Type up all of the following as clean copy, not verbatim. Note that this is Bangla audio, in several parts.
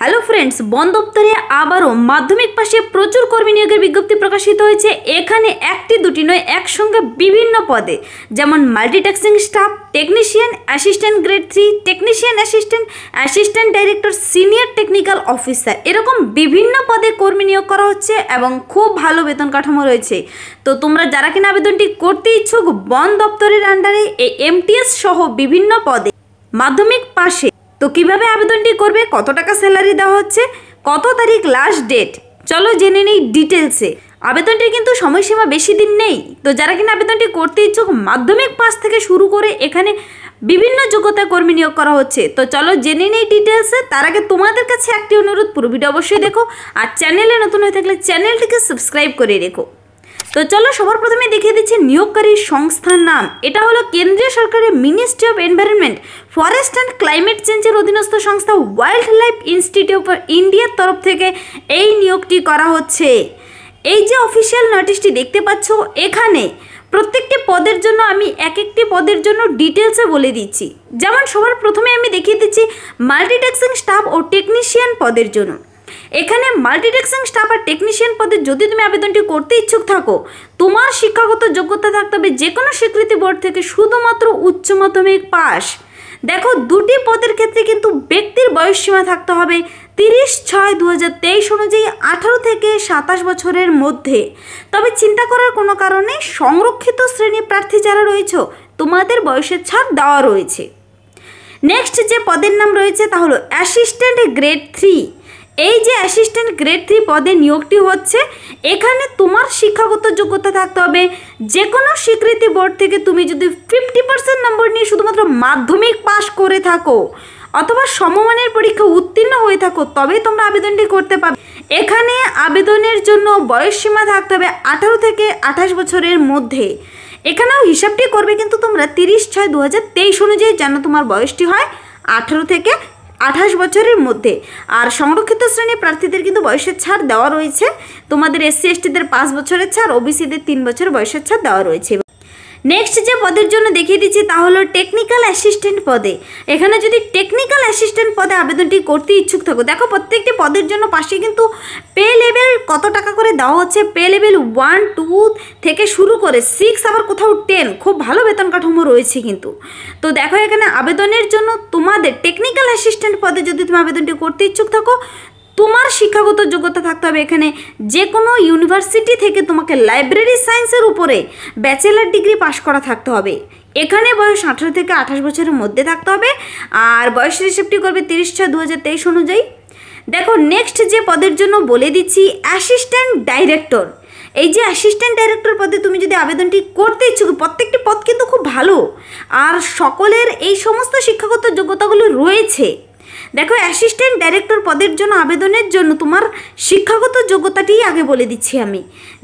हेलो फ्रेंड्स, वन दफ्तरे आबारो माध्यमिक पाशे प्रचुर कर्मी नियोगेर विज्ञप्ति प्रकाशित होयेछे। एखाने एकटी दुटी नय एकसंगे विभिन्न पदे जेमन multitasking staff, technician assistant grade 3, technician assistant, assistant director, senior technical officer एरकम विभिन्न पदे कर्मी नियोग करा होच्छे एबं खूब भालो वेतन काठामो रयेछे। तो तोमरा जारा किना आवेदनटी करते इच्छुक वन दफ्तरेर आंडारे ए एमटीएस सह विभिन्न पदे माध्यमिक पाशे तो কিভাবে আবেদনটি করবে, কত টাকা স্যালারি দেওয়া হচ্ছে, কত তারিখ লাস্ট ডেট, চলো জেনে নেই ডিটেইলসে। আবেদনটির কিন্তু সময়সীমা বেশি দিন নেই। তো যারা কিনা আবেদনটি করতে ইচ্ছুক মাধ্যমিক পাস থেকে শুরু করে এখানে বিভিন্ন যোগ্যতা কর্মী নিয়োগ করা হচ্ছে। তো চলো জেনে নেই ডিটেইলসে। তার আগে তোমাদের কাছে একটি অনুরোধ, পুরো ভিডিও অবশ্যই দেখো আর চ্যানেলে নতুন হয়ে থাকলে চ্যানেলটিকে সাবস্ক্রাইব করে রেখো। तो चलो सबार प्रथमे देखिए दिच्छे नियोगकारी संस्थार नाम। एटा हलो केंद्रीय सरकारेर ministry of environment forest and climate चेंजेर अधीनस्थ संस्था wild life institute of India तरफ थेके एई नियोगटी करा होच्छे। एई जे अफिशियल नोटिसटी देखते पाच्छो एखाने प्रत्येकटी पदेर जोन्नो आमी एक एकटी पदेर जोन्नो डिटेल्से बोले दिच्छी। जेमन सबार प्रथमे आमी देखिए दिच्छी माल्टीटास्किंग स्टाफ और टेक्निशियन पदेर जोन्नो। এখানে মাল্টিটাস্কিং স্টাফ আর টেকনিশিয়ান পদে যদি তুমি আবেদনটি করতে ইচ্ছুক থাকো, তোমার শিক্ষাগত যোগ্যতা থাকতে হবে যে কোনো স্বীকৃতি বোর্ড থেকে শুধুমাত্র উচ্চ মাধ্যমিক পাস। দেখো দুটি পদের ক্ষেত্রে কিন্তু ব্যক্তির বয়স সীমা থাকতে হবে 30/6/2023 অনুযায়ী 18 থেকে 27 বছরের মধ্যে। তবে চিন্তা করার কোনো কারণে সংরক্ষিত শ্রেণী প্রার্থী যারা রয়েছে তোমাদের বয়সের ছাড় দেওয়া রয়েছে। নেক্সট যে পদের নাম রয়েছে তা হলো অ্যাসিস্ট্যান্ট গ্রেড 3। এই যে অ্যাসিস্ট্যান্ট গ্রেড 3 পদে নিয়োগটি হচ্ছে, এখানে তোমার শিক্ষাগত যোগ্যতা থাকতে হবে যে কোনো স্বীকৃতি বোর্ড থেকে তুমি যদি 50% নম্বর নিয়ে শুধুমাত্র মাধ্যমিক পাস করে থাকো অথবা সমমানের পরীক্ষা উত্তীর্ণ হয়ে থাকো তবেই তোমরা আবেদনটি করতে পারবে। এখানে আবেদনের জন্য বয়স সীমা থাকতে হবে 18 থেকে 28 বছরের মধ্যে। এখানেও হিসাবটি করবে কিন্তু তোমরা 30/6/2023 অনুযায়ী যেন তোমার বয়সটি হয় 18 থেকে 28 বছরের মধ্যে। আর সংরক্ষিত শ্রেণী প্রার্থীদের কিন্তু বয়সের ছাড় দেওয়া রয়েছে, তোমাদের এসসি এসটিদের 5 বছরের ছাড়, ওবিসিদের 3 বছর বয়সের ছাড় দেওয়া রয়েছে। নেক্সট যে পদের জন্য দেখিয়ে দিচ্ছি তা হলো টেকনিক্যাল অ্যাসিস্ট্যান্ট পদে। এখানে যদি টেকনিক্যাল অ্যাসিস্ট্যান্ট পদে আবেদনটি করতে ইচ্ছুক থাকো, দেখো প্রত্যেকটি পদের জন্য পাশে কিন্তু পে লেভেল কত টাকা করে দেওয়া হচ্ছে, পে লেভেল 1, 2 থেকে শুরু করে 6 আবার কোথাও 10, খুব ভালো বেতন কাঠামো রয়েছে কিন্তু। তো দেখো এখানে আবেদনের জন্য তোমাদের টেকনিক্যাল অ্যাসিস্ট্যান্ট পদে যদি তুমি আবেদনটি করতে ইচ্ছুক থাকো তোমার শিক্ষাগত যোগ্যতা থাকতে হবে এখানে যে কোনো ইউনিভার্সিটি থেকে তোমাকে লাইব্রেরি সায়েন্সের উপরে ব্যাচেলার ডিগ্রি পাশ করা থাকতে হবে। এখানে বয়স 18 থেকে 28 বছরের মধ্যে থাকতে হবে আর বয়সের হিসাবটি করবে 30/6/2023 অনুযায়ী। দেখো নেক্সট যে পদের জন্য বলে দিচ্ছি অ্যাসিস্ট্যান্ট ডাইরেক্টর। এই যে অ্যাসিস্ট্যান্ট ডাইরেক্টর পদে তুমি যদি আবেদনটি করতে ইচ্ছুক, প্রত্যেকটি পদ কিন্তু খুব ভালো আর সকলের এই সমস্ত শিক্ষাগত যোগ্যতাগুলো রয়েছে। দেখো অ্যাসিস্ট্যান্ট ডাইরেক্টর পদের জন্য আবেদনের জন্য তোমার শিক্ষাগত যোগ্যতাটি আগে বলে দিচ্ছি আমি,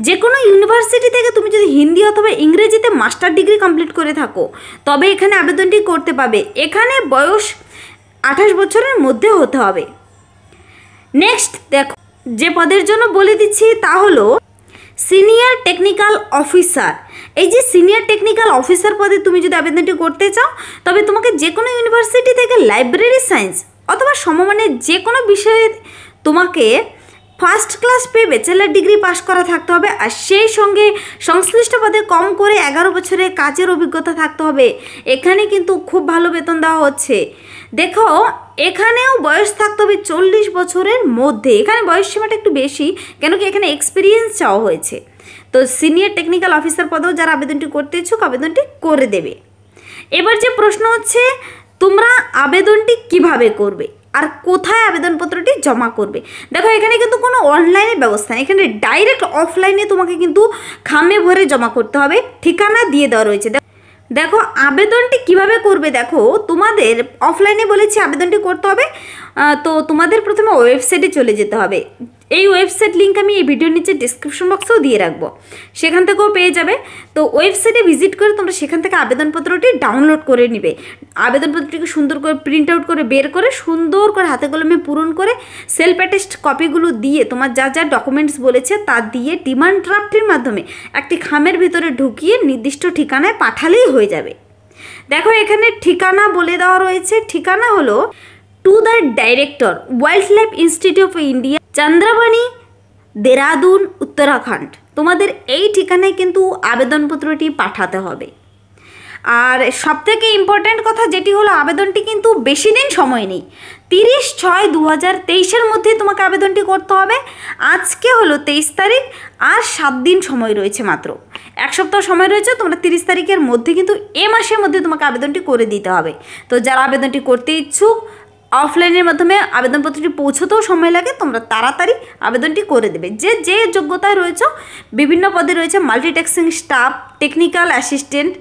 যে কোনো ইউনিভার্সিটি থেকে তুমি যদি হিন্দি অথবা ইংরেজিতে মাস্টার ডিগ্রি কমপ্লিট করে থাকো তবে এখানে আবেদনটি করতে পাবে। এখানে বয়স 28 বছরের মধ্যে হতে হবে। নেক্সট দেখো যে পদের জন্য বলে দিচ্ছি তা হলো সিনিয়র টেকনিক্যাল অফিসার। এই যে সিনিয়র টেকনিক্যাল অফিসার পদে তুমি যদি আবেদনটি করতে চাও তবে তোমাকে যে কোনো ইউনিভার্সিটি থেকে লাইব্রেরি সায়েন্স অথবা সমমানের যে কোনো বিষয়ে তোমাকে ফার্স্ট ক্লাস পেয়ে ব্যাচেলার ডিগ্রি পাশ করা থাকতে হবে আর সেই সঙ্গে সংশ্লিষ্ট পদে কম করে 11 বছরের কাজের অভিজ্ঞতা থাকতে হবে। এখানে কিন্তু খুব ভালো বেতন দেওয়া হচ্ছে। দেখো এখানেও বয়স থাকতে হবে 40 বছরের মধ্যে। এখানে বয়স সীমাটা একটু বেশি, কেন কি এখানে এক্সপিরিয়েন্স চাওয়া হয়েছে। তো সিনিয়র টেকনিক্যাল অফিসার পদেও যারা আবেদনটি করতে ইচ্ছুক আবেদনটি করে দেবে। এবার যে প্রশ্ন হচ্ছে তোমরা আবেদনটি কিভাবে করবে আর কোথায় আবেদনপত্রটি জমা করবে। দেখো এখানে কিন্তু কোনো অনলাইনে ব্যবস্থা নেই, এখানে ডাইরেক্ট অফলাইনে তোমাকে কিন্তু খামে ভরে জমা করতে হবে, ঠিকানা দিয়ে দেওয়া রয়েছে। দেখো আবেদনটি কিভাবে করবে, দেখো তোমাদের অফলাইনে বলেছি আবেদনটি করতে হবে, তো তোমাদের প্রথমে ওয়েবসাইটে চলে যেতে হবে। এই ওয়েবসাইট লিঙ্ক আমি এই ভিডিওর নিচে ডেসক্রিপশন বক্সেও দিয়ে রাখবো, সেখান থেকেও পেয়ে যাবে। তো ওয়েবসাইটে ভিজিট করে তোমরা সেখান থেকে আবেদনপত্রটি ডাউনলোড করে নিবে। আবেদনপত্রটিকে সুন্দর করে প্রিন্ট আউট করে বের করে সুন্দর করে হাতে কলমে পূরণ করে সেলফ অ্যাটেস্ট কপিগুলো দিয়ে তোমার যা যা ডকুমেন্টস বলেছে তা দিয়ে ডিমান্ড ড্রাফটের মাধ্যমে একটি খামের ভিতরে ঢুকিয়ে নির্দিষ্ট ঠিকানায় পাঠালেই হয়ে যাবে। দেখো এখানে ঠিকানা বলে দেওয়া রয়েছে, ঠিকানা হলো to the director, Wildlife Institute of India, Chandrabani, Dehradun, Uttarakhand। তোমাদের এই ঠিকানায় কিন্তু আবেদনপত্রটি পাঠাতে হবে। আর সবথেকে ইম্পর্ট্যান্ট কথা যেটি হলো, আবেদনটি কিন্তু বেশি দিন সময় নেই, 30/6/2023 এর মধ্যে তোমাকে আবেদনটি করতে হবে। আজকে হলো 23 তারিখ, আর 7 দিন সময় রয়েছে, মাত্র 1 সপ্তাহ সময় রয়েছে। তোমরা 30 তারিখের মধ্যে কিন্তু এই মাসের মধ্যে তোমাকে আবেদনটি করে দিতে হবে। তো যারা আবেদনটি করতে ইচ্ছুক, অফলাইনের মাধ্যমে আবেদনপত্রটি পৌঁছতেও সময় লাগে, তোমরা তাড়াতাড়ি আবেদনটি করে দেবে। যে যোগ্যতায় রয়েছে, বিভিন্ন পদে রয়েছে multitasking staff, technical assistant,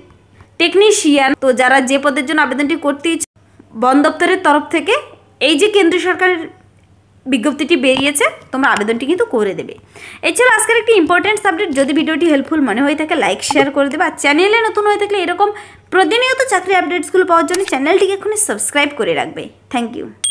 technician. তো যারা যে পদের জন্য আবেদনটি করতে ইচ্ছুক, বন দপ্তরের তরফ থেকে এই যে কেন্দ্র সরকারের বিজ্ঞপ্তিটি বেরিয়েছে, তোমরা আবেদনটি কিন্তু করে দেবে। এছাড়া আজকের একটি ইম্পর্ট্যান্ট সাবজেক্ট। যদি ভিডিওটি হেল্পফুল মনে হয়ে থাকে, লাইক শেয়ার করে দেবে। আর চ্যানেলে নতুন হয়ে থাকলে এরকম প্রতিনিয়ত চাকরি আপডেটসগুলো পাওয়ার জন্য চ্যানেলটিকে এখনই সাবস্ক্রাইব করে রাখবে। Thank you.